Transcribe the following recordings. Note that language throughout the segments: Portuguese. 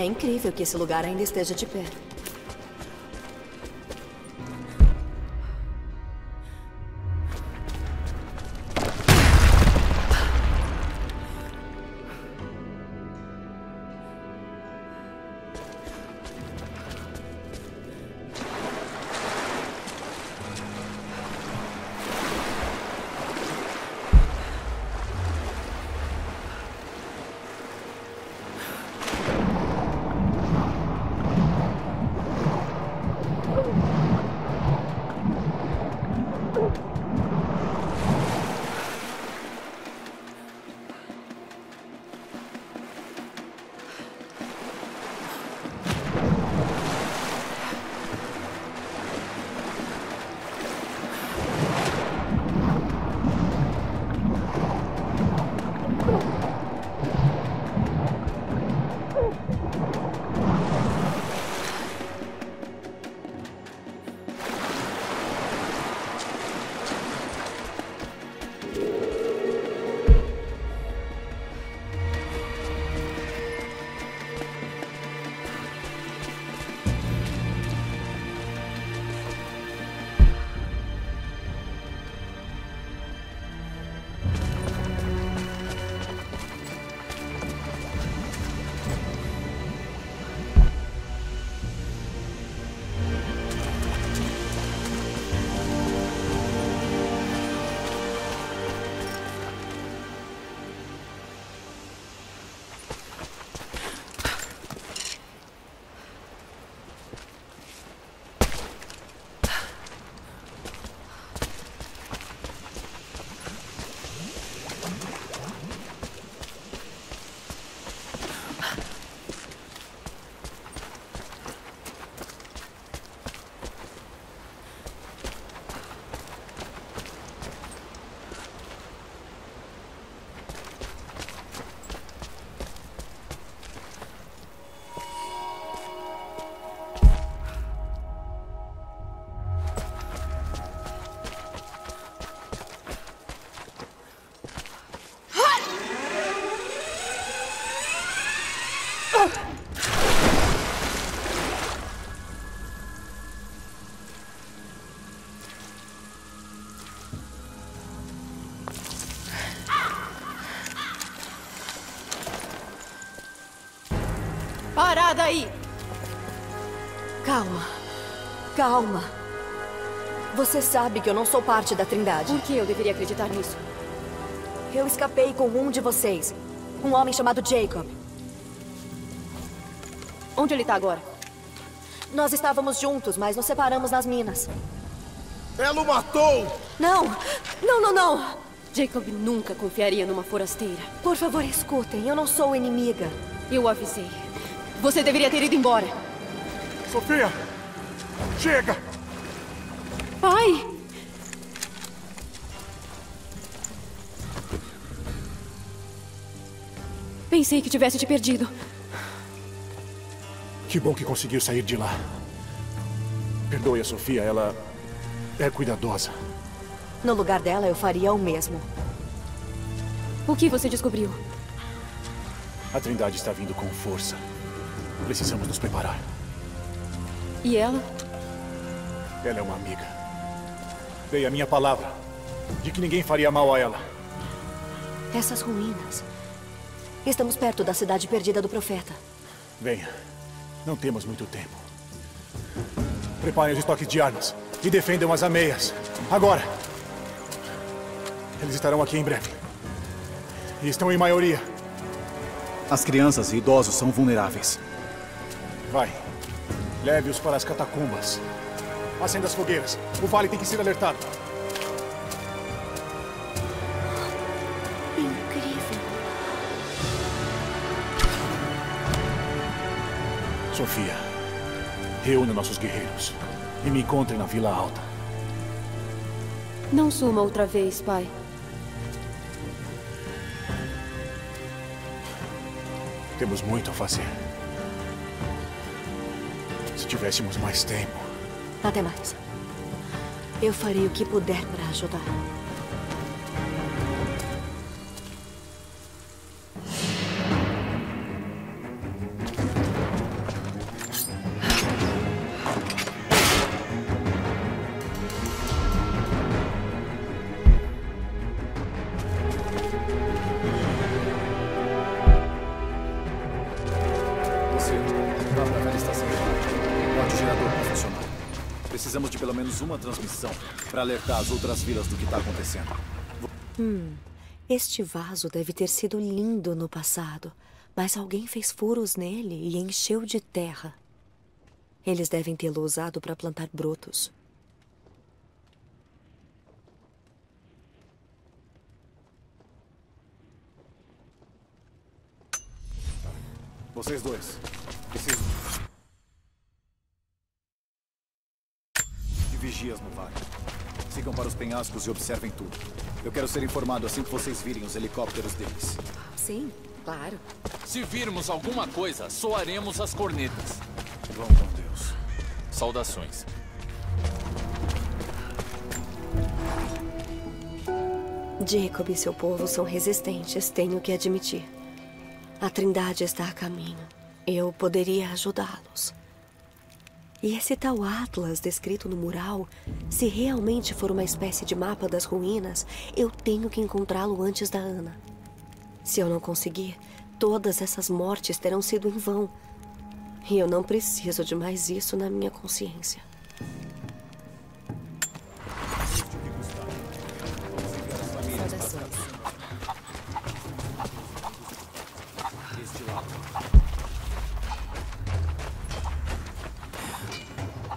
É incrível que esse lugar ainda esteja de pé. Parada aí! Calma. Calma. Você sabe que eu não sou parte da Trindade. Por que eu deveria acreditar nisso? Eu escapei com um de vocês. Um homem chamado Jacob. Onde ele tá agora? Nós estávamos juntos, mas nos separamos nas minas. Ela o matou! Não! Não, não, não! Jacob nunca confiaria numa forasteira. Por favor, escutem. Eu não sou inimiga. Eu avisei. Você deveria ter ido embora. Sofia! Chega! Pai! Pensei que tivesse te perdido. Que bom que conseguiu sair de lá. Perdoe a Sofia, ela é cuidadosa. No lugar dela, eu faria o mesmo. O que você descobriu? A Trindade está vindo com força. Precisamos nos preparar. E ela? Ela é uma amiga. Dei a minha palavra de que ninguém faria mal a ela. Essas ruínas... Estamos perto da cidade perdida do profeta. Venha. Não temos muito tempo. Preparem os estoques de armas e defendam as ameias. Agora! Eles estarão aqui em breve. E estão em maioria. As crianças e idosos são vulneráveis. Vai. Leve-os para as catacumbas. Acenda as fogueiras. O vale tem que ser alertado. Incrível. Sofia, reúna nossos guerreiros e me encontre na Vila Alta. Não suma outra vez, pai. Temos muito a fazer. Se tivéssemos mais tempo... Até mais. Eu farei o que puder para ajudar. Você, vá para a velha estação de rádio. Onde o gerador não funcionar. Precisamos de pelo menos uma transmissão para alertar as outras vilas do que está acontecendo. Este vaso deve ter sido lindo no passado, mas alguém fez furos nele e encheu de terra. Eles devem tê-lo usado para plantar brotos. Vocês dois, preciso de vigias no vale. Sigam para os penhascos e observem tudo. Eu quero ser informado assim que vocês virem os helicópteros deles. Sim, claro. Se virmos alguma coisa, soaremos as cornetas. Vão com Deus. Saudações. Jacob e seu povo são resistentes, tenho que admitir. A Trindade está a caminho. Eu poderia ajudá-los. E esse tal Atlas descrito no mural, se realmente for uma espécie de mapa das ruínas, eu tenho que encontrá-lo antes da Ana. Se eu não conseguir, todas essas mortes terão sido em vão. E eu não preciso de mais isso na minha consciência.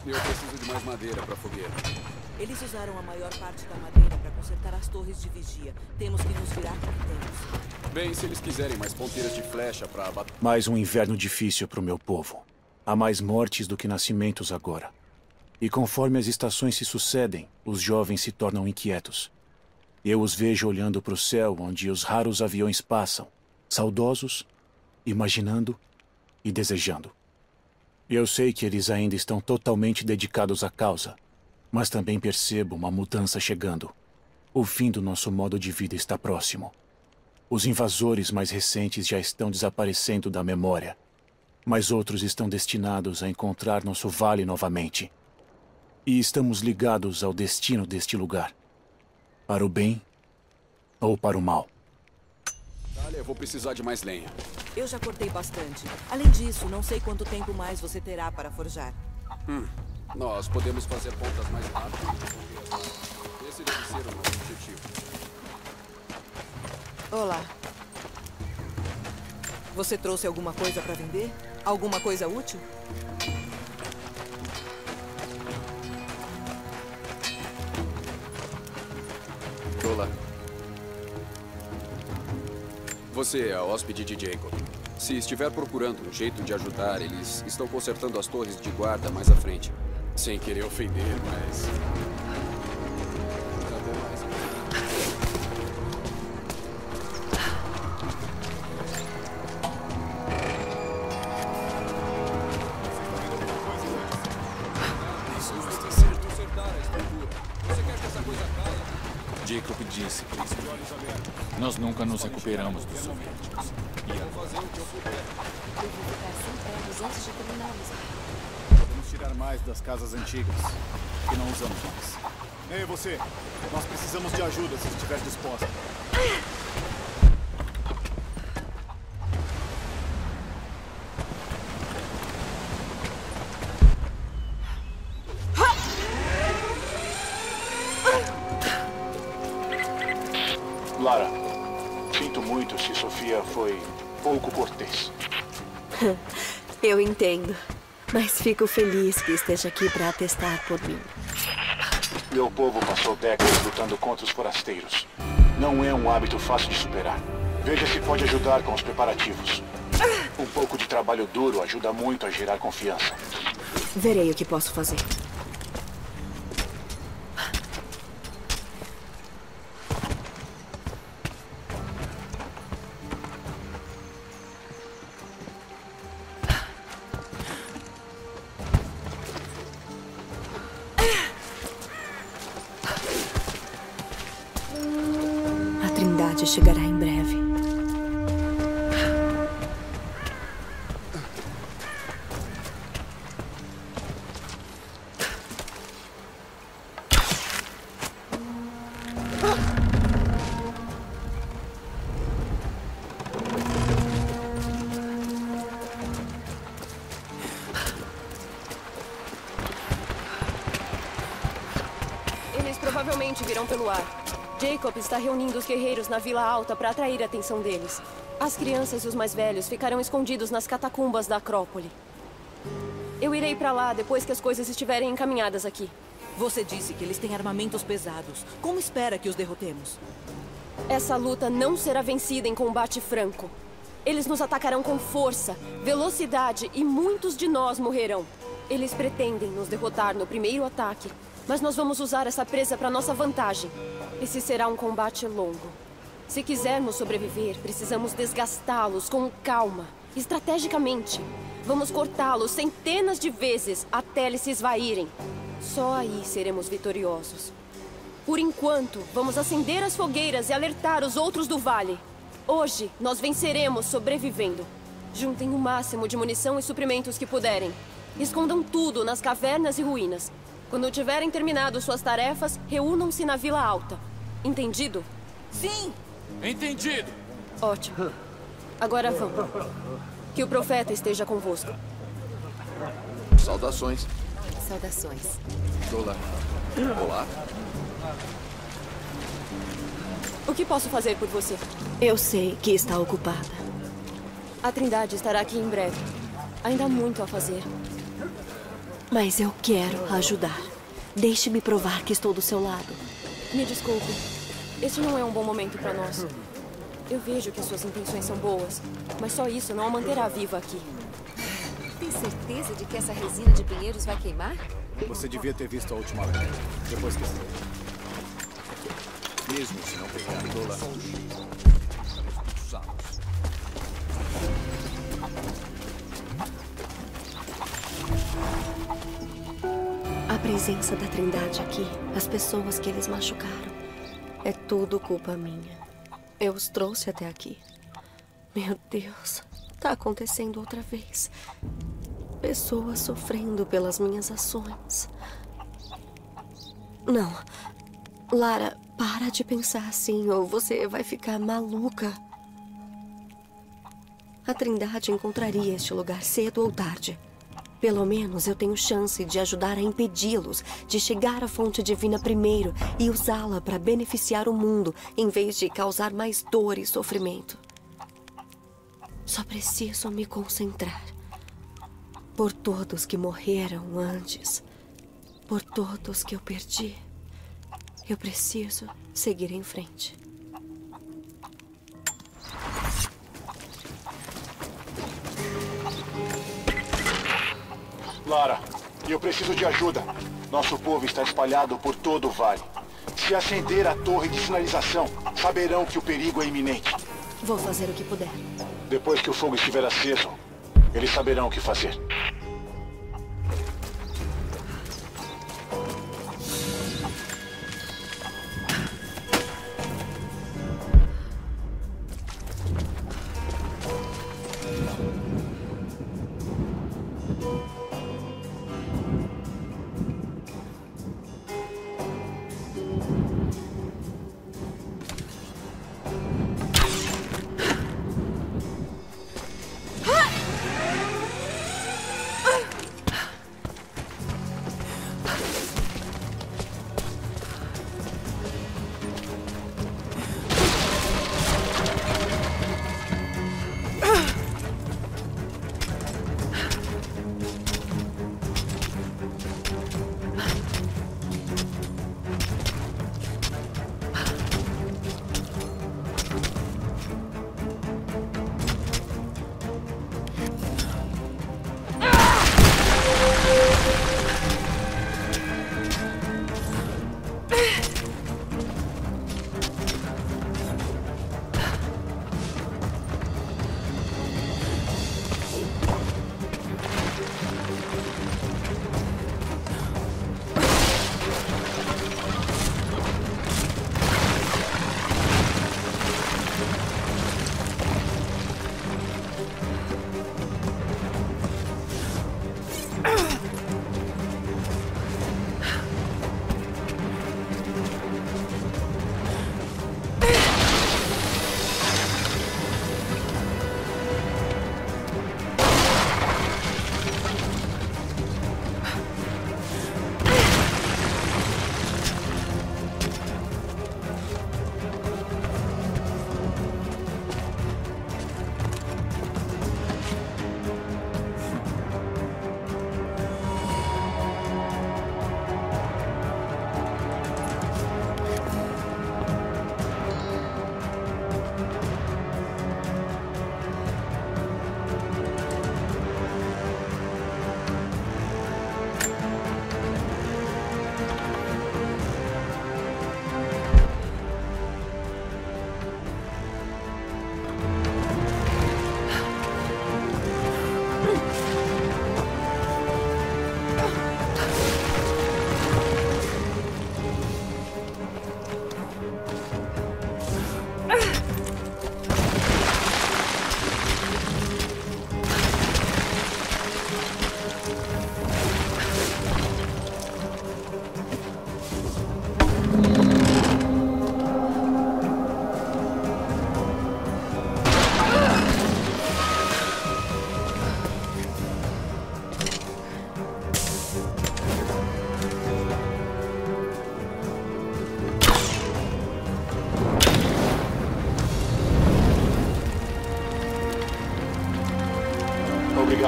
Eu preciso de mais madeira para a fogueira. Eles usaram a maior parte da madeira para consertar as torres de vigia. Temos que nos virar como temos. Bem, se eles quiserem mais ponteiras de flecha para abater... Mais um inverno difícil para o meu povo. Há mais mortes do que nascimentos agora. E conforme as estações se sucedem, os jovens se tornam inquietos. Eu os vejo olhando para o céu onde os raros aviões passam, saudosos, imaginando e desejando. Eu sei que eles ainda estão totalmente dedicados à causa, mas também percebo uma mudança chegando. O fim do nosso modo de vida está próximo. Os invasores mais recentes já estão desaparecendo da memória, mas outros estão destinados a encontrar nosso vale novamente. E estamos ligados ao destino deste lugar, para o bem ou para o mal. Eu vou precisar de mais lenha. Eu já cortei bastante. Além disso, não sei quanto tempo mais você terá para forjar. Nós podemos fazer pontas mais rápidas. Esse deve ser o nosso objetivo. Olá. Você trouxe alguma coisa para vender? Alguma coisa útil? Olá. Você é a hóspede de Jacob. Se estiver procurando um jeito de ajudar, eles estão consertando as torres de guarda mais à frente. Sem querer ofender, mas... Jacob disse que nós nunca nos recuperamos dos soviéticos. E eu vou fazer o que eu puder. Eu vou ficar sem pregos antes de terminarmos. Podemos tirar mais das casas antigas, que não usamos mais. Ei, você! Nós precisamos de ajuda se estiver disposta. Lara, sinto muito se Sofia foi pouco cortês. Eu entendo, mas fico feliz que esteja aqui para atestar por mim. Meu povo passou décadas lutando contra os forasteiros. Não é um hábito fácil de superar. Veja se pode ajudar com os preparativos. Um pouco de trabalho duro ajuda muito a gerar confiança. Verei o que posso fazer. Chegará em breve. provavelmente virão pelo ar. Jacob está reunindo os guerreiros na Vila Alta para atrair a atenção deles. As crianças e os mais velhos ficarão escondidos nas catacumbas da Acrópole. Eu irei para lá depois que as coisas estiverem encaminhadas aqui. Você disse que eles têm armamentos pesados. Como espera que os derrotemos? Essa luta não será vencida em combate franco. Eles nos atacarão com força, velocidade e muitos de nós morrerão. Eles pretendem nos derrotar no primeiro ataque, mas nós vamos usar essa presa para nossa vantagem. Esse será um combate longo. Se quisermos sobreviver, precisamos desgastá-los com calma, estrategicamente. Vamos cortá-los centenas de vezes até eles se esvaírem. Só aí seremos vitoriosos. Por enquanto, vamos acender as fogueiras e alertar os outros do vale. Hoje, nós venceremos sobrevivendo. Juntem o máximo de munição e suprimentos que puderem. Escondam tudo nas cavernas e ruínas. Quando tiverem terminado suas tarefas, reúnam-se na Vila Alta. Entendido? Sim! Entendido! Ótimo. Agora vamos. Que o profeta esteja convosco. Saudações. Saudações. Olá. Olá. O que posso fazer por você? Eu sei que está ocupada. A Trindade estará aqui em breve. Ainda há muito a fazer. Mas eu quero ajudar. Deixe-me provar que estou do seu lado. Me desculpe. Este não é um bom momento para nós. Eu vejo que suas intenções são boas, mas só isso não a manterá viva aqui. Tem certeza de que essa resina de pinheiros vai queimar? Você devia ter visto a última vez. Depois que saiu. Mesmo se não pegar tola. A presença da Trindade aqui, as pessoas que eles machucaram, é tudo culpa minha. Eu os trouxe até aqui. Meu Deus, tá acontecendo outra vez. Pessoas sofrendo pelas minhas ações. Não. Lara, para de pensar assim, ou você vai ficar maluca. A Trindade encontraria este lugar cedo ou tarde. Pelo menos eu tenho chance de ajudar a impedi-los de chegar à fonte divina primeiro e usá-la para beneficiar o mundo, em vez de causar mais dor e sofrimento. Só preciso me concentrar. Por todos que morreram antes, por todos que eu perdi, eu preciso seguir em frente. Lara, eu preciso de ajuda. Nosso povo está espalhado por todo o vale. Se acender a torre de sinalização, saberão que o perigo é iminente. Vou fazer o que puder. Depois que o fogo estiver aceso, eles saberão o que fazer.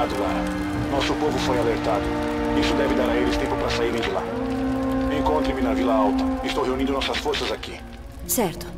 contato, Lara. Nosso povo foi alertado. Isso deve dar a eles tempo para saírem de lá. Encontre-me na Vila Alta. Estou reunindo nossas forças aqui. Certo.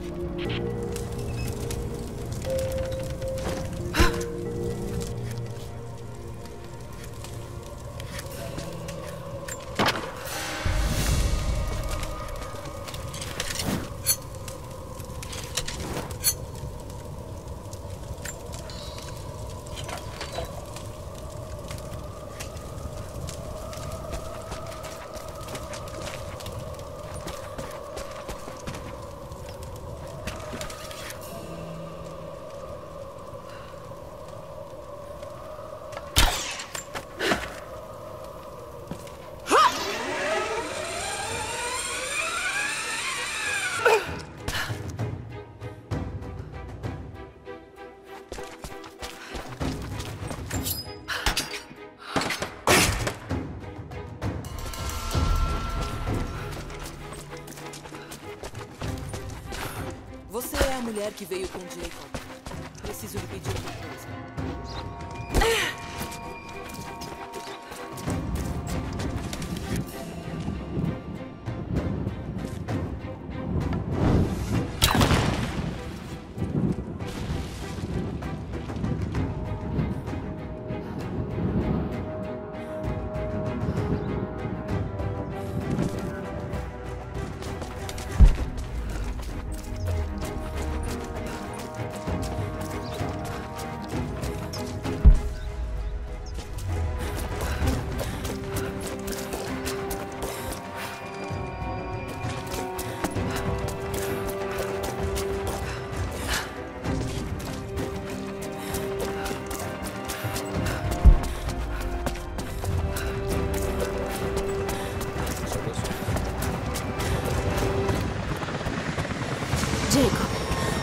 Mulher que veio com Jacob. Preciso lhe pedir uma coisa.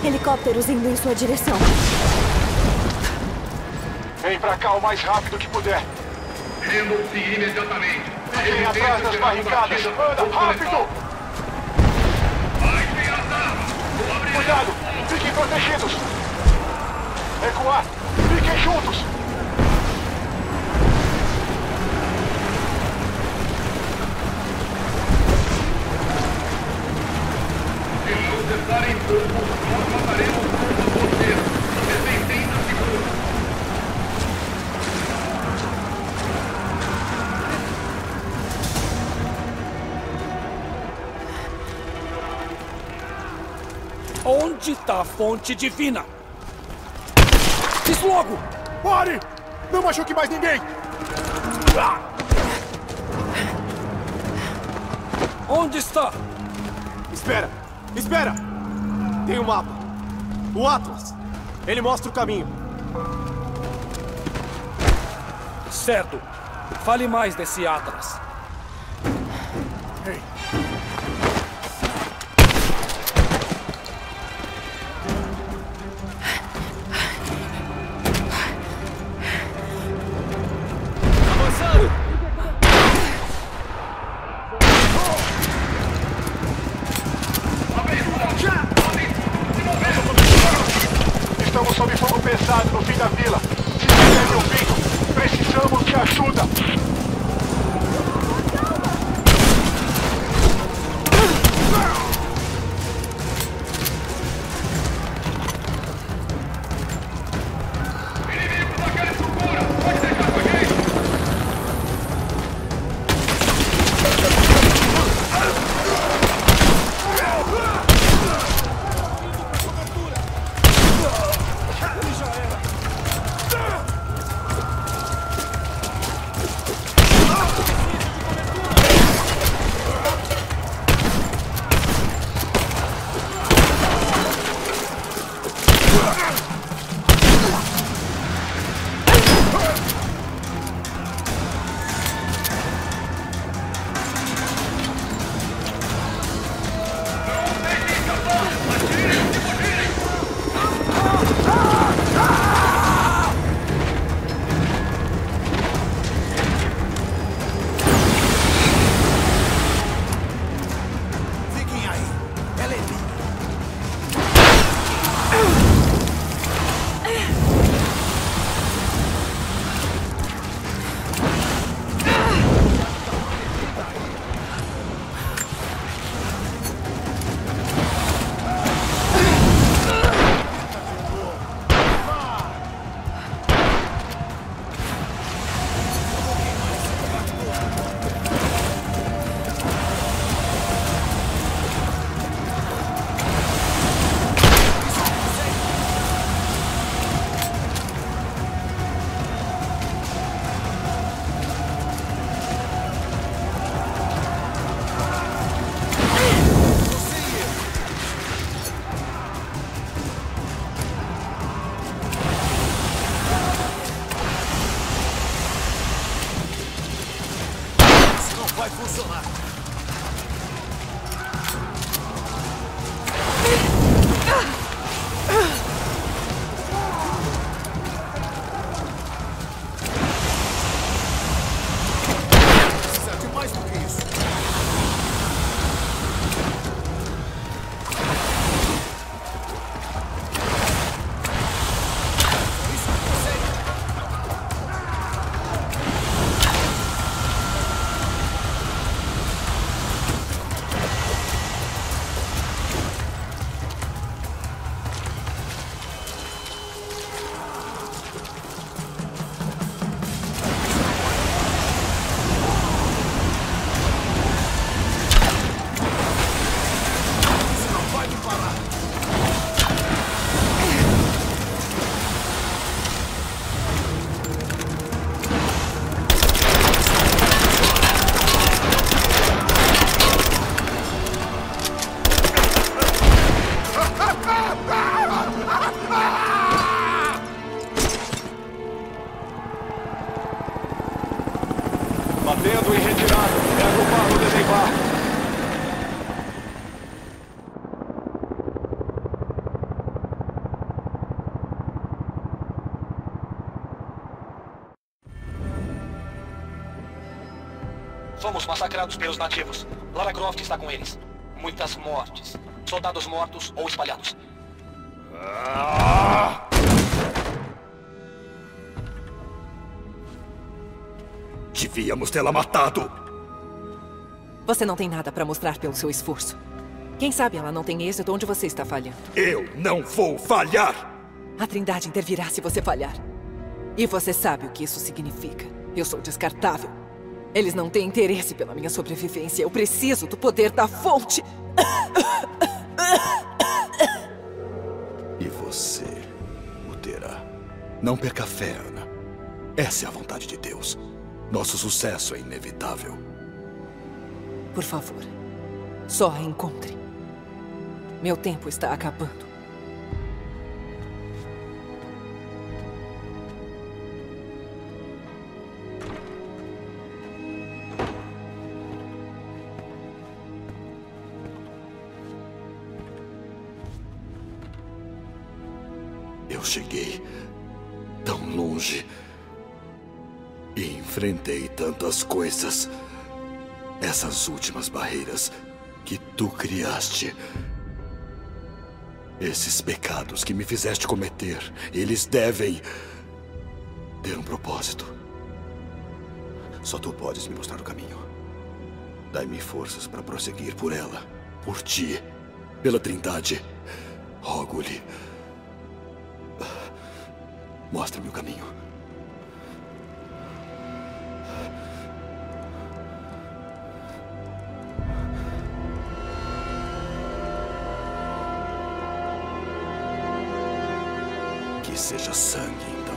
Helicópteros indo em sua direção. Vem pra cá o mais rápido que puder. Rendam-se imediatamente. Fiquem atrás das barricadas. Anda, rápido! Cuidado! Fiquem protegidos! Recuar! Fiquem juntos! Onde está a fonte divina? Diz logo! Pare! Não machuque mais ninguém! Onde está? Espera! Espera! Tem um mapa. O Atlas. Ele mostra o caminho. Certo. Fale mais desse Atlas. Ei. vai funcionar. Fomos massacrados pelos nativos. Lara Croft está com eles. Muitas mortes. Soldados mortos ou espalhados. Devíamos tê-la matado. Você não tem nada para mostrar pelo seu esforço. Quem sabe ela não tem êxito onde você está falhando. Eu não vou falhar! A Trindade intervirá se você falhar. E você sabe o que isso significa. Eu sou descartável. Eles não têm interesse pela minha sobrevivência. Eu preciso do poder da fonte. E você o terá. Não perca a fé, Ana. Essa é a vontade de Deus. Nosso sucesso é inevitável. Por favor, só a encontre. Meu tempo está acabando. Cheguei tão longe e enfrentei tantas coisas. Essas últimas barreiras que tu criaste. Esses pecados que me fizeste cometer, eles devem ter um propósito. Só tu podes me mostrar o caminho. Dai-me forças para prosseguir por ela, por ti, pela Trindade. Rogo-lhe. Mostra-me o caminho. Que seja sangue, então.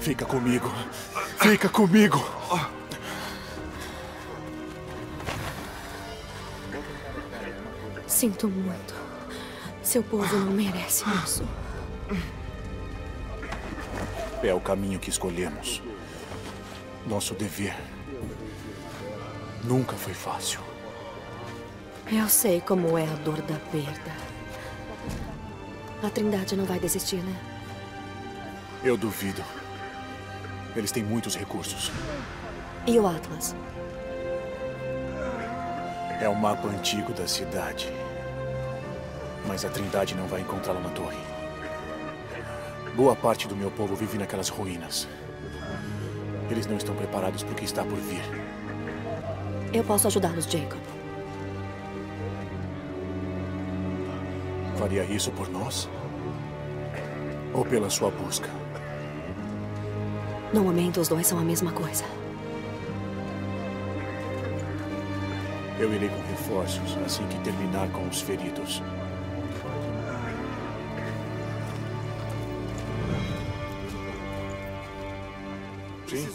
Fica comigo. Fica comigo. Sinto muito. Seu povo não merece isso. É o caminho que escolhemos. Nosso dever. Nunca foi fácil. Eu sei como é a dor da perda. A Trindade não vai desistir, né? Eu duvido. Eles têm muitos recursos. E o Atlas? É um mapa antigo da cidade. Mas a Trindade não vai encontrá-lo na torre. Boa parte do meu povo vive naquelas ruínas. Eles não estão preparados para o que está por vir. Eu posso ajudá-los, Jacob. Faria isso por nós? Ou pela sua busca? No momento, os dois são a mesma coisa. Eu irei com reforços assim que terminar com os feridos. Sim?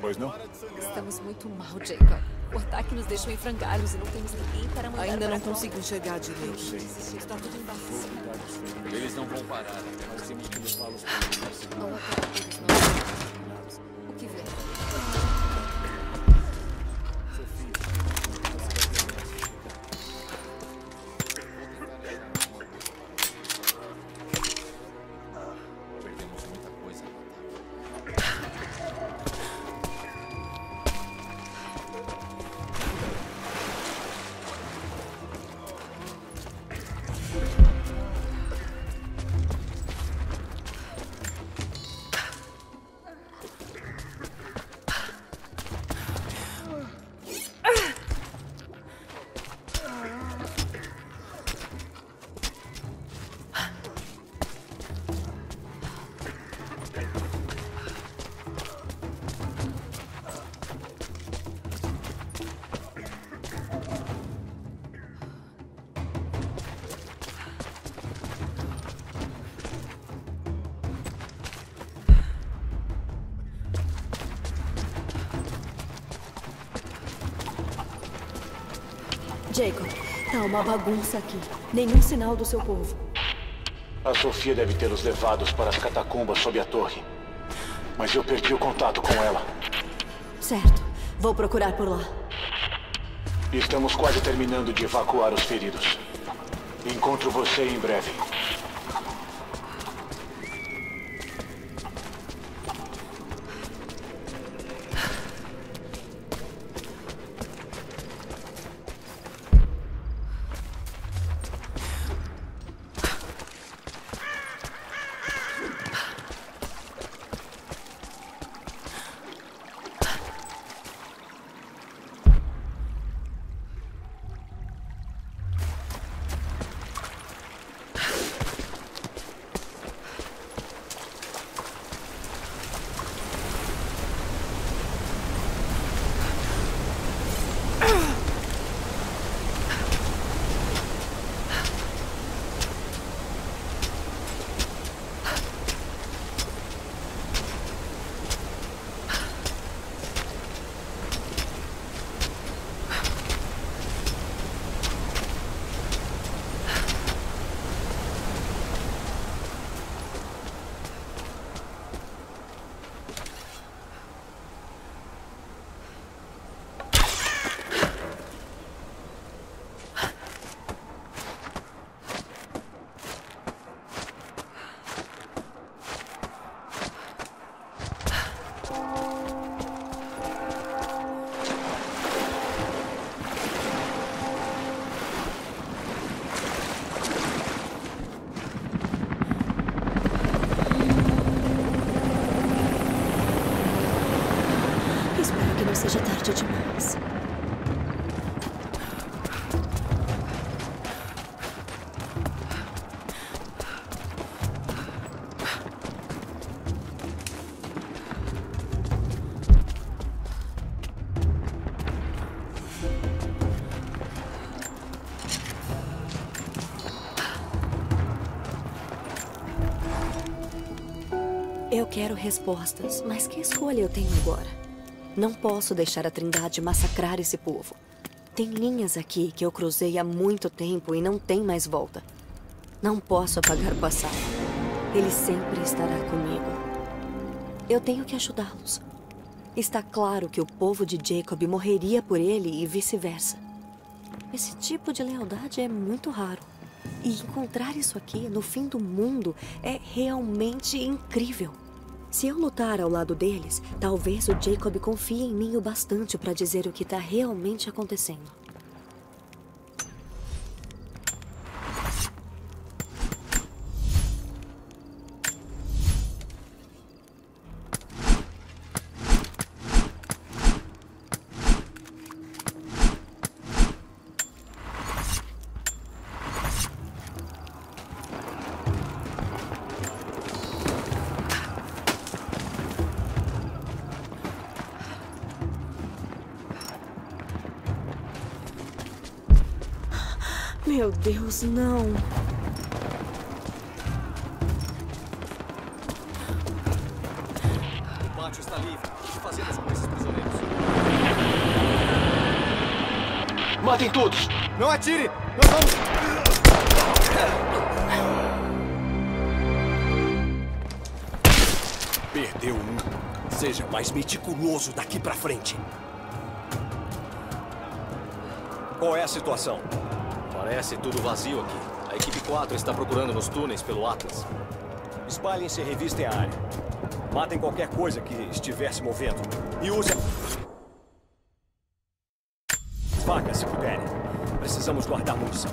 Pois não? Estamos muito mal, Jacob. O ataque nos deixou em frangalhos e não temos ninguém para mandar. Ainda não consigo enxergar direito. Está tudo embaçado. Eles não vão parar. Nós temos que levá-los para o nosso. O que vem? Jacob, tá uma bagunça aqui. Nenhum sinal do seu povo. A Sofia deve ter os levados para as catacumbas sob a torre. Mas eu perdi o contato com ela. Certo. Vou procurar por lá. Estamos quase terminando de evacuar os feridos. Encontro você em breve. Eu quero respostas, mas que escolha eu tenho agora? Não posso deixar a Trindade massacrar esse povo. Tem linhas aqui que eu cruzei há muito tempo e não tem mais volta. Não posso apagar o passado. Ele sempre estará comigo. Eu tenho que ajudá-los. Está claro que o povo de Jacob morreria por ele e vice-versa. Esse tipo de lealdade é muito raro. E encontrar isso aqui no fim do mundo é realmente incrível. Se eu lutar ao lado deles, talvez o Jacob confie em mim o bastante para dizer o que está realmente acontecendo. Meu Deus, não. O pátio está livre. O que fazemos com esses prisioneiros? Matem todos! Não atire! Nós vamos... Perdeu um. Seja mais meticuloso daqui pra frente. Qual é a situação? Parece tudo vazio aqui. A equipe 4 está procurando nos túneis pelo Atlas. Espalhem-se e revistem a área. Matem qualquer coisa que estiver se movendo. E usem... facas, se puderem. Precisamos guardar munição.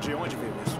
De onde veio isso?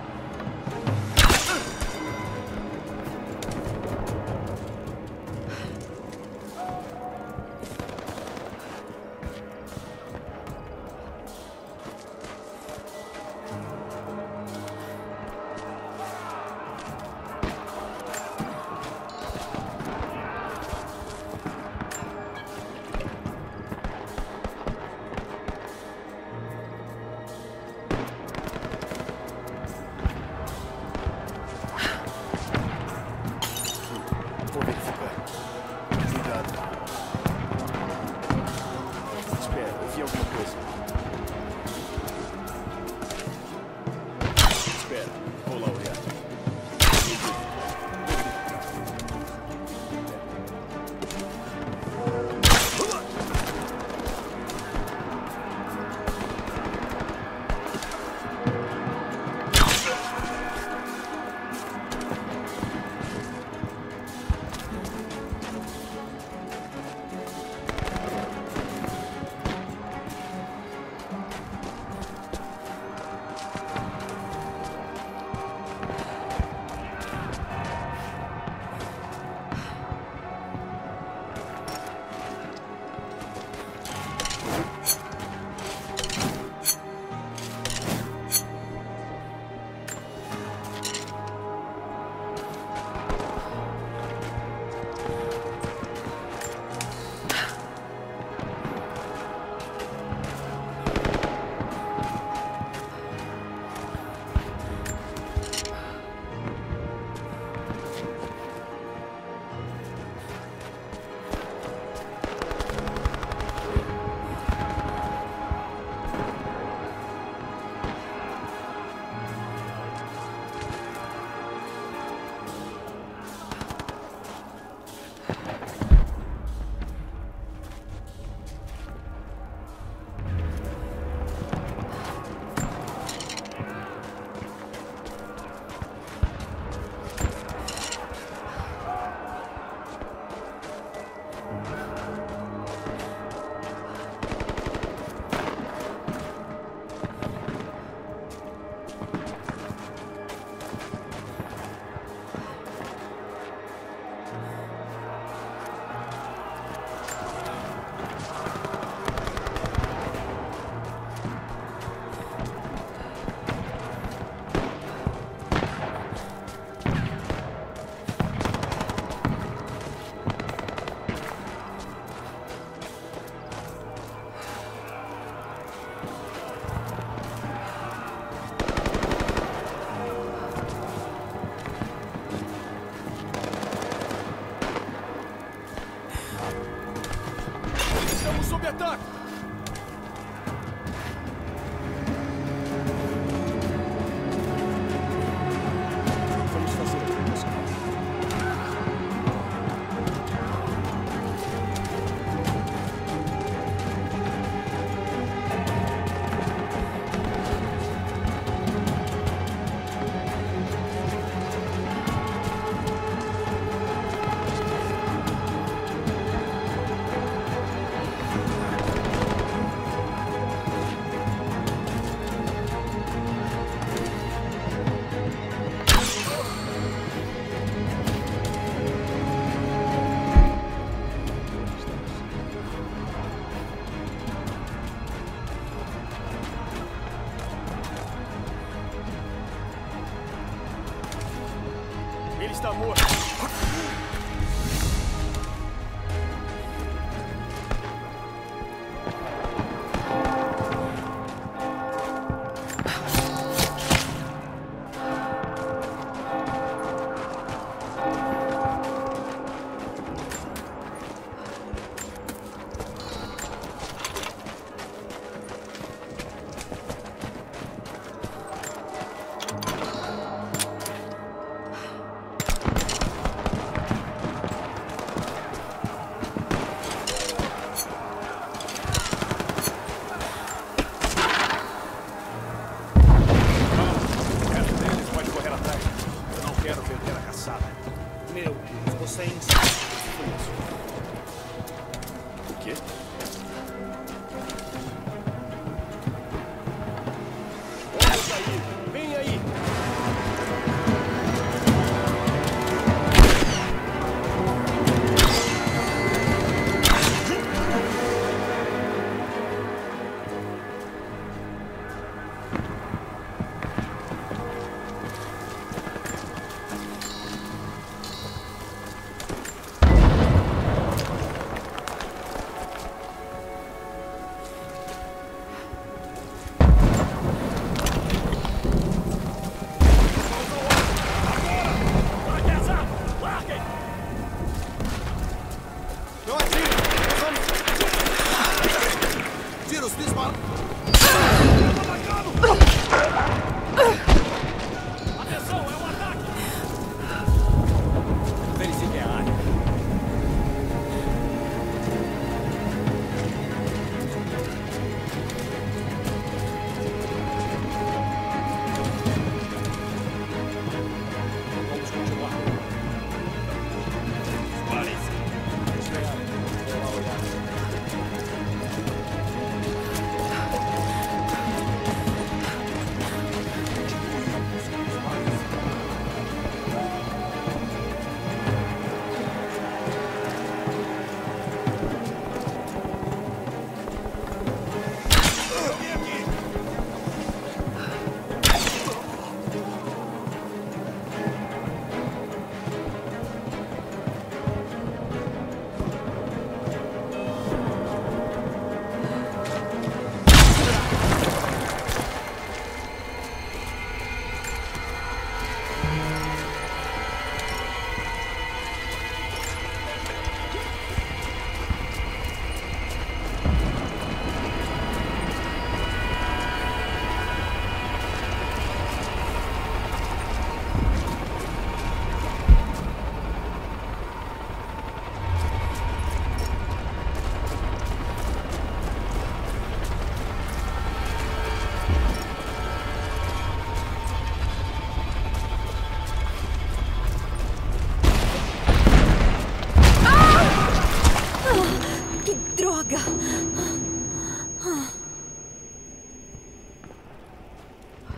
stuck! Está morto.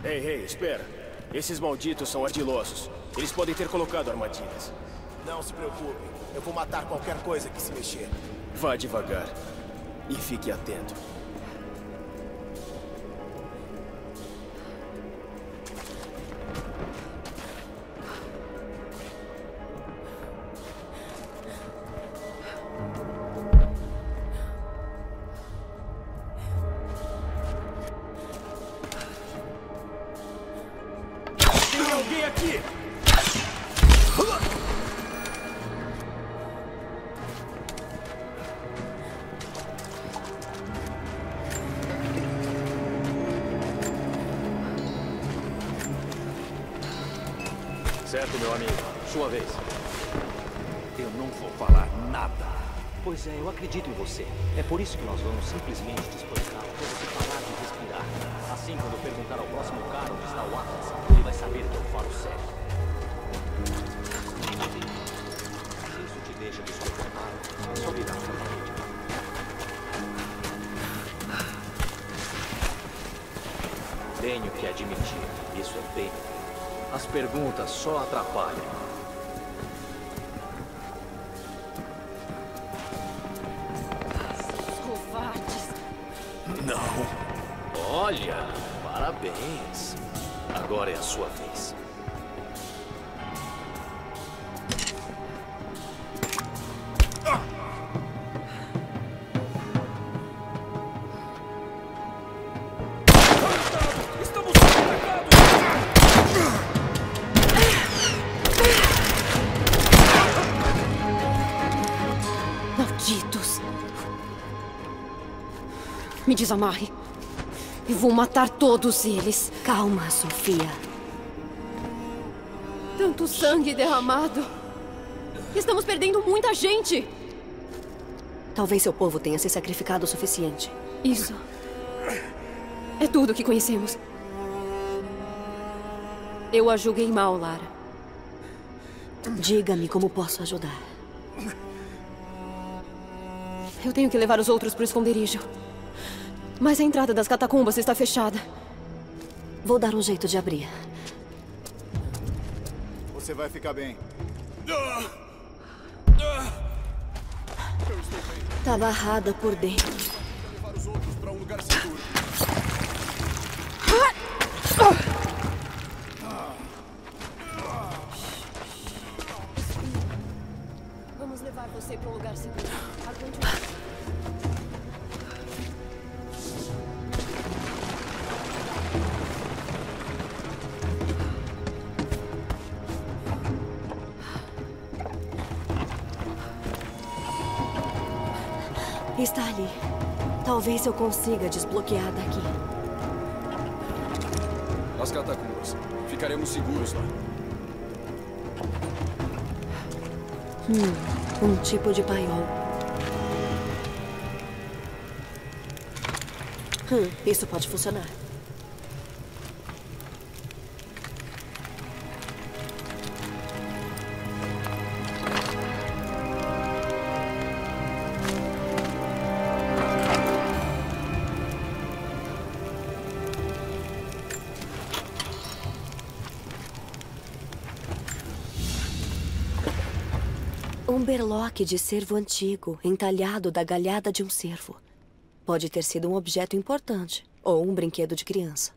Ei, espera. Esses malditos são ardilosos. Eles podem ter colocado armadilhas. Não se preocupe. Eu vou matar qualquer coisa que se mexer. Vá devagar. E fique atento. Certo, meu amigo. Sua vez. Eu não vou falar nada. Pois é, eu acredito em você. É por isso que nós vamos simplesmente te espancar quando se parar de respirar. Assim, quando eu perguntar ao próximo cara onde está o Atlas, ele vai saber que eu falo sério. Se isso te deixa desconfortável, é só virar pra parede. Tenho que admitir, isso é bem. As perguntas só atrapalham. Olha, parabéns. Agora é a sua vez. Malditos. Me desamarre. E vou matar todos eles. Calma, Sofia. Tanto sangue derramado. Estamos perdendo muita gente. Talvez seu povo tenha se sacrificado o suficiente. Isso. É tudo o que conhecemos. Eu a julguei mal, Lara. Diga-me como posso ajudar. Eu tenho que levar os outros para o esconderijo. Mas a entrada das catacumbas está fechada. Vou dar um jeito de abrir. Você vai ficar bem. Eu estou bem. Tá barrada por dentro. Vou levar os outros para um lugar seguro. Vamos levar você para um lugar seguro. Aguente. Está ali. Talvez eu consiga desbloquear daqui. As catacumbas. Ficaremos seguros lá. Um tipo de paiol. Isso pode funcionar. Berloque de cervo antigo, entalhado da galhada de um cervo. Pode ter sido um objeto importante, ou um brinquedo de criança.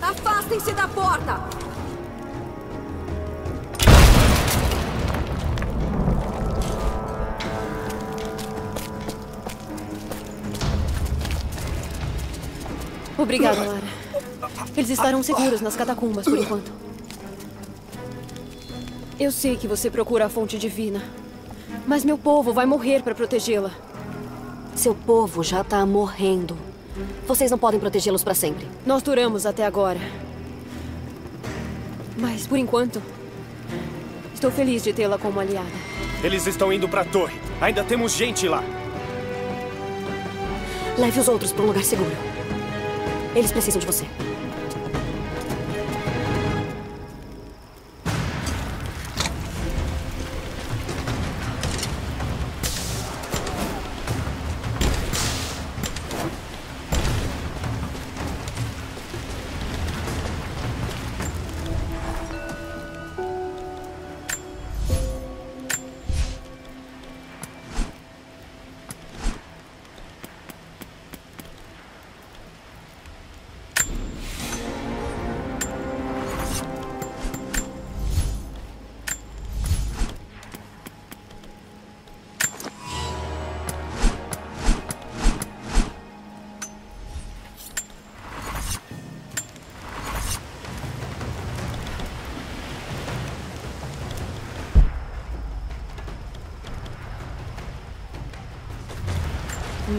Afastem-se da porta! Obrigada, Lara. Eles estarão seguros nas catacumbas, por enquanto. Eu sei que você procura a fonte divina, mas meu povo vai morrer para protegê-la. Seu povo já está morrendo. Vocês não podem protegê-los para sempre. Nós duramos até agora. Mas, por enquanto, estou feliz de tê-la como aliada. Eles estão indo para a torre. Ainda temos gente lá. Leve os outros para um lugar seguro. Eles precisam de você.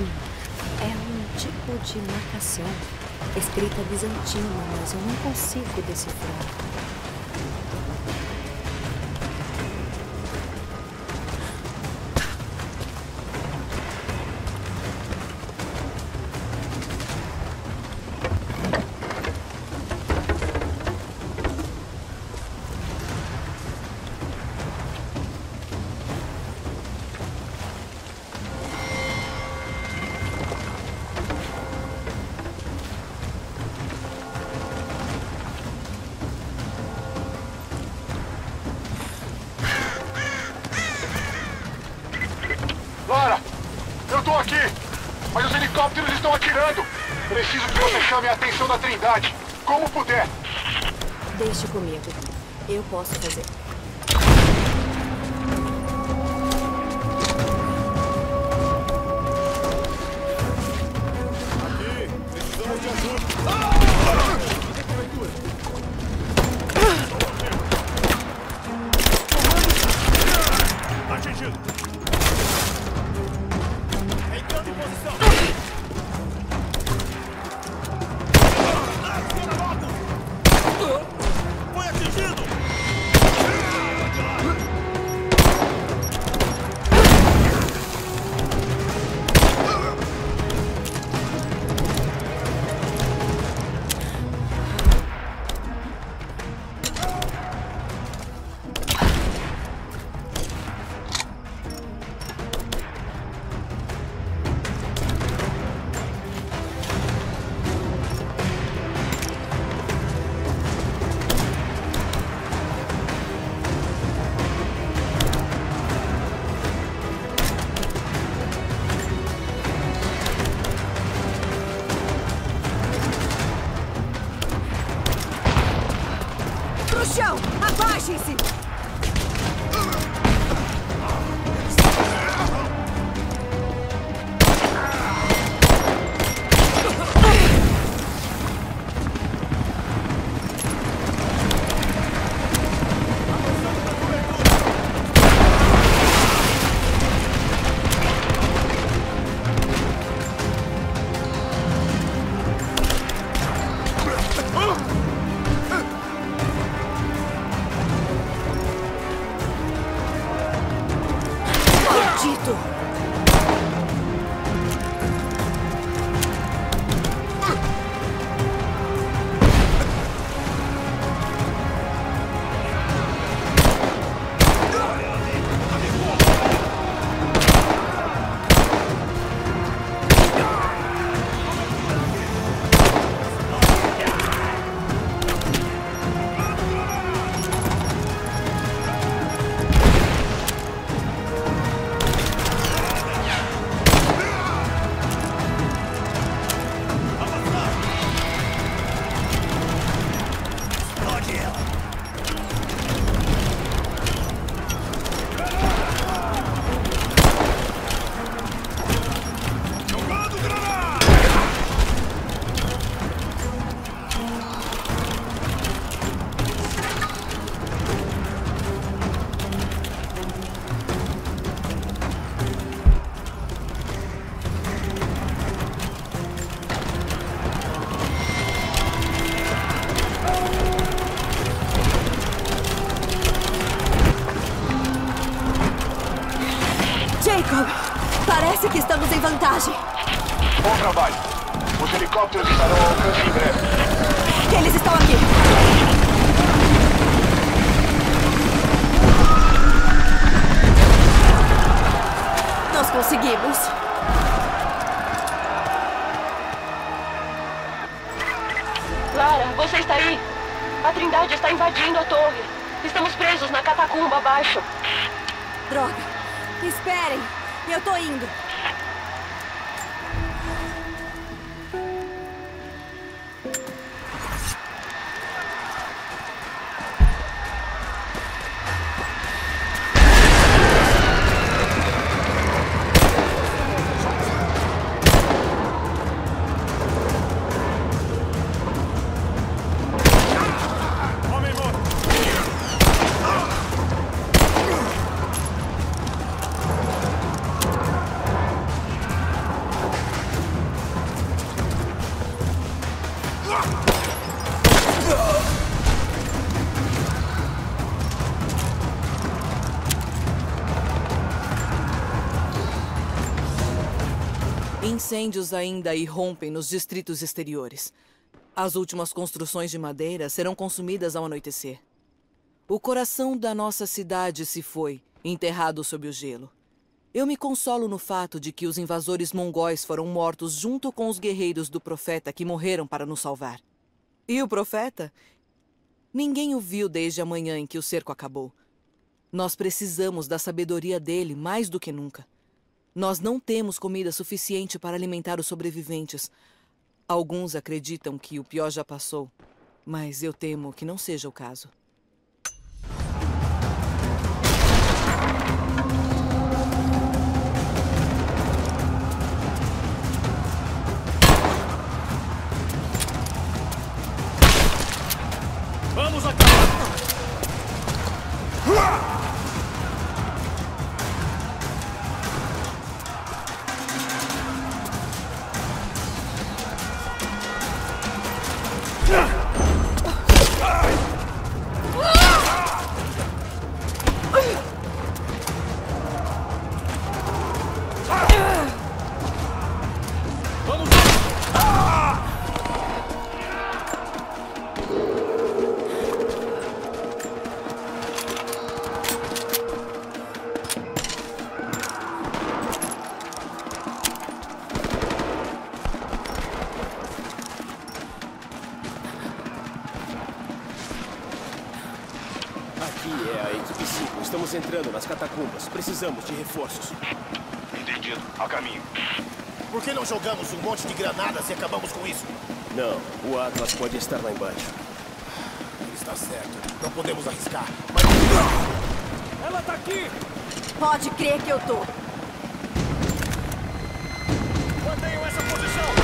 É um tipo de marcação, escrita bizantina, mas eu não consigo decifrar. Preciso que você chame a atenção da Trindade, como puder. Deixe comigo. Eu posso fazer. Aqui, precisamos de ajuda. Ah! Atingido. Entrando em posição. Parece que estamos em vantagem. Bom trabalho. Os helicópteros estarão ao alcance em breve. Eles estão aqui. Nós conseguimos. Lara, você está aí? A Trindade está invadindo a torre. Estamos presos na catacumba abaixo. Droga. Esperem. Eu tô indo. Incêndios ainda irrompem nos distritos exteriores. As últimas construções de madeira serão consumidas ao anoitecer. O coração da nossa cidade se foi, enterrado sob o gelo. Eu me consolo no fato de que os invasores mongóis foram mortos junto com os guerreiros do profeta que morreram para nos salvar. E o profeta? Ninguém o viu desde a manhã em que o cerco acabou. Nós precisamos da sabedoria dele mais do que nunca. Nós não temos comida suficiente para alimentar os sobreviventes. Alguns acreditam que o pior já passou, mas eu temo que não seja o caso. Estamos entrando nas catacumbas. Precisamos de reforços. Entendido. A caminho. Por que não jogamos um monte de granadas e acabamos com isso? Não. O Atlas pode estar lá embaixo. Está certo. Não podemos arriscar. Mas... Ela tá aqui! Pode crer que eu tô. Mantenham essa posição!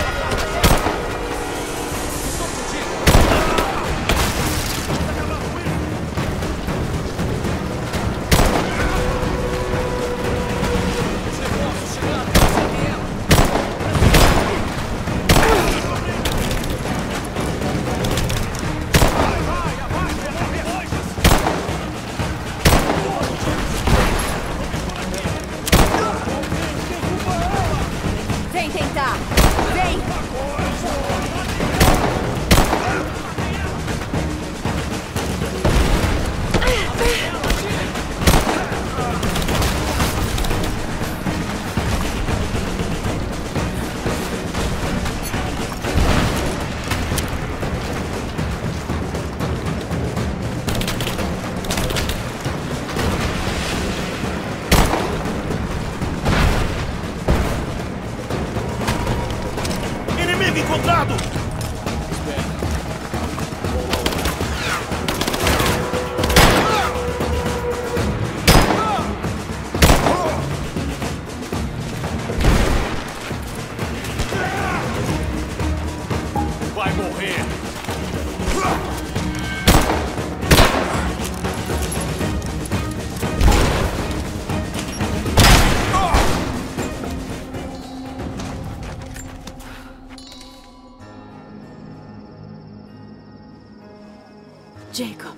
Jacob,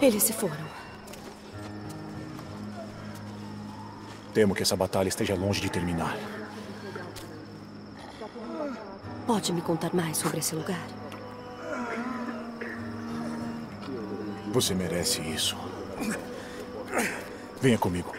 eles se foram. Temo que essa batalha esteja longe de terminar. Pode me contar mais sobre esse lugar? Você merece isso. Venha comigo.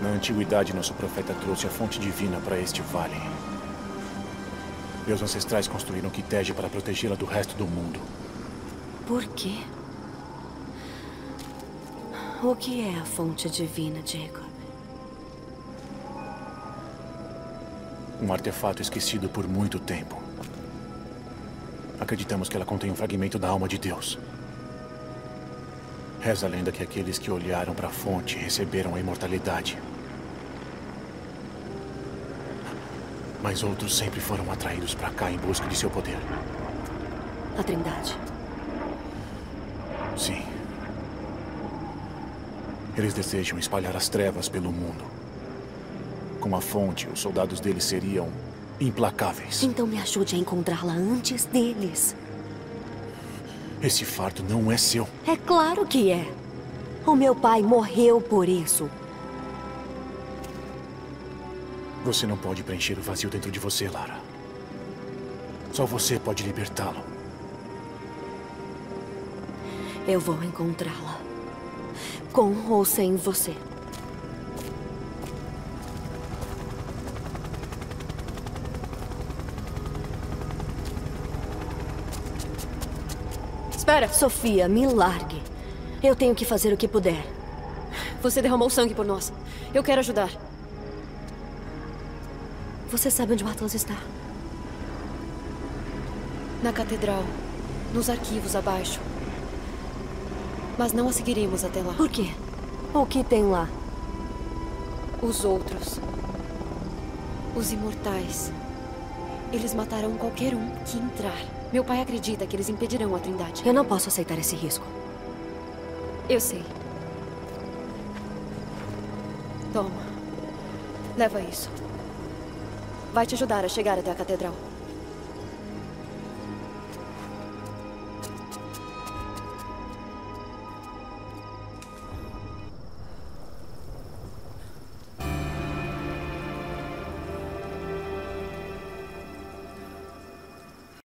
Na antiguidade, nosso profeta trouxe a fonte divina para este vale. Meus ancestrais construíram Kitege para protegê-la do resto do mundo. Por quê? O que é a fonte divina, Jacob? Um artefato esquecido por muito tempo. Acreditamos que ela contém um fragmento da alma de Deus. Reza a lenda que aqueles que olharam para a fonte receberam a imortalidade. Mas outros sempre foram atraídos para cá em busca de seu poder. A Trindade. Sim. Eles desejam espalhar as trevas pelo mundo. Com a fonte, os soldados deles seriam implacáveis. Então me ajude a encontrá-la antes deles. Esse fardo não é seu. É claro que é. O meu pai morreu por isso. Você não pode preencher o vazio dentro de você, Lara. Só você pode libertá-lo. Eu vou encontrá-la. Com ou sem você. Espera! Sofia, me largue. Eu tenho que fazer o que puder. Você derramou sangue por nós. Eu quero ajudar. Você sabe onde o Atlas está? Na catedral. Nos arquivos abaixo. Mas não a seguiremos até lá. Por quê? O que tem lá? Os outros. Os imortais. Eles matarão qualquer um que entrar. Meu pai acredita que eles impedirão a Trindade. Eu não posso aceitar esse risco. Eu sei. Toma. Leva isso. Vai te ajudar a chegar até a catedral.